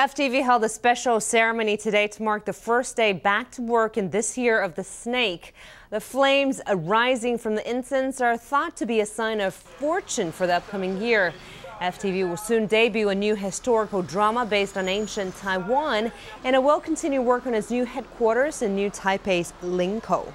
FTV held a special ceremony today to mark the first day back to work in this year of the snake. The flames arising from the incense are thought to be a sign of fortune for the upcoming year. FTV will soon debut a new historical drama based on ancient Taiwan, and it will continue work on its new headquarters in New Taipei's Linkou.